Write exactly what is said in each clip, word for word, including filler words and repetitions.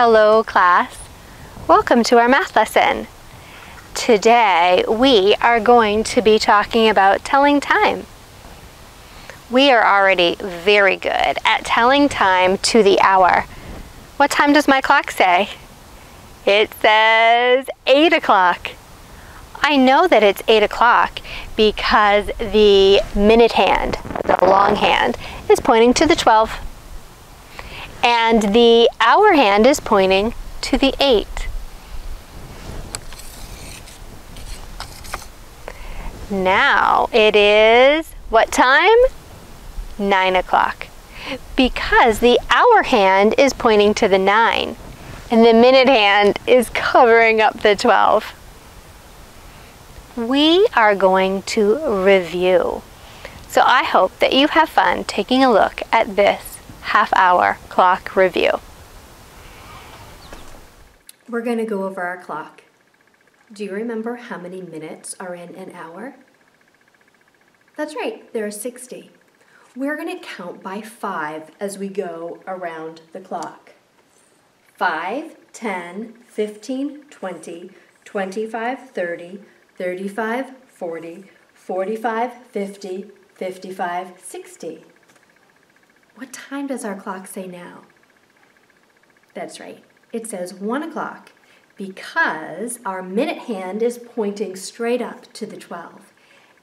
Hello class, welcome to our math lesson. Today we are going to be talking about telling time. We are already very good at telling time to the hour. What time does my clock say? It says eight o'clock. I know that it's eight o'clock because the minute hand, the long hand, is pointing to the twelve. And the hour hand is pointing to the eight. Now it is what time? Nine o'clock. Because the hour hand is pointing to the nine and the minute hand is covering up the twelve. We are going to review. So I hope that you have fun taking a look at this half hour clock review. We're going to go over our clock. Do you remember how many minutes are in an hour? That's right, there are sixty. We're going to count by five as we go around the clock. five, ten, fifteen, twenty, twenty-five, thirty, thirty-five, forty, forty-five, fifty, fifty-five, sixty. What time does our clock say now? That's right, it says one o'clock because our minute hand is pointing straight up to the twelve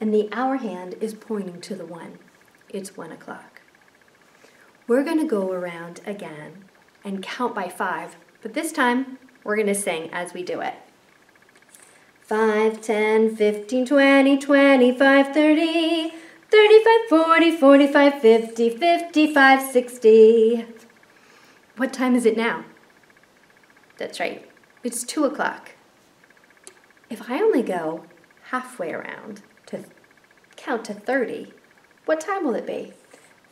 and the hour hand is pointing to the one. It's one o'clock. We're gonna go around again and count by five, but this time we're gonna sing as we do it. five, ten, fifteen, twenty, twenty-five, thirty. thirty-five, forty, forty-five, fifty, fifty-five, sixty. What time is it now? That's right, it's two o'clock. If I only go halfway around to count to thirty, what time will it be?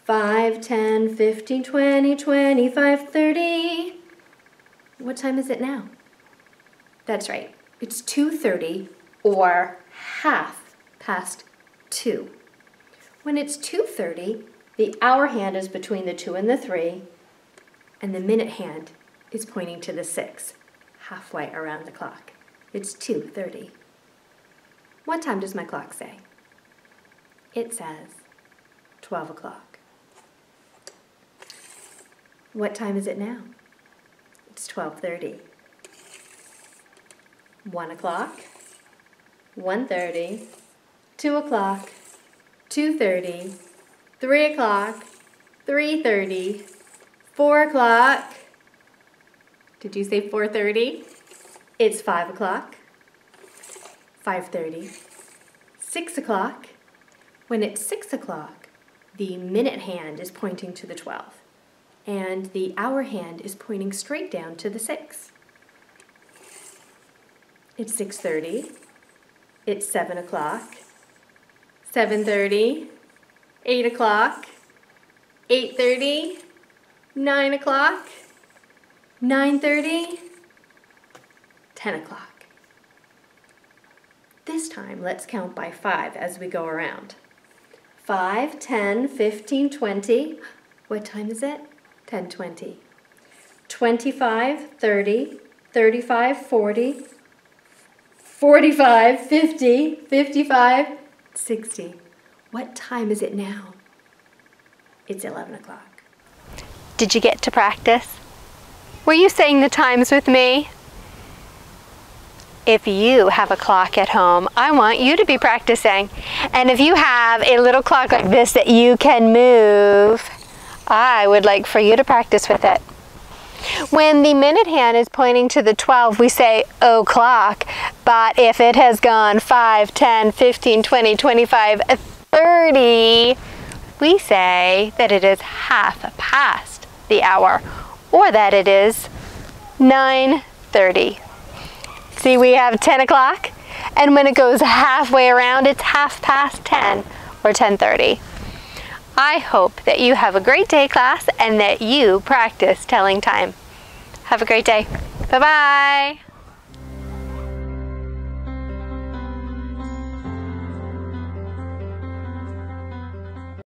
five, ten, fifteen, twenty, twenty-five, thirty. What time is it now? That's right, it's two thirty or half past two. When it's two thirty, the hour hand is between the two and the three, and the minute hand is pointing to the six, halfway around the clock. It's two thirty. What time does my clock say? It says twelve o'clock. What time is it now? It's twelve thirty. one o'clock, one thirty, two o'clock, two thirty, three o'clock, three thirty, four o'clock. Did you say four thirty? It's five o'clock, five thirty, six o'clock. When it's six o'clock, the minute hand is pointing to the twelve, and the hour hand is pointing straight down to the six. It's six thirty, it's seven o'clock, seven thirty, eight o'clock, eight thirty, nine o'clock, nine thirty, ten o'clock. This time, let's count by five as we go around. five, ten, fifteen, twenty. What time is it? ten twenty. twenty-five, thirty, thirty-five, forty, forty-five, fifty, fifty-five, sixty. What time is it now? It's eleven o'clock. Did you get to practice? Were you saying the times with me? If you have a clock at home, I want you to be practicing. And if you have a little clock like this that you can move, I would like for you to practice with it. When the minute hand is pointing to the twelve, we say o'clock, but if it has gone five, ten, fifteen, twenty, twenty-five, thirty, we say that it is half past the hour, or that it is nine thirty. See, we have ten o'clock, and when it goes halfway around, it's half past ten, or ten thirty. I hope that you have a great day, class, and that you practice telling time. Have a great day. Bye-bye.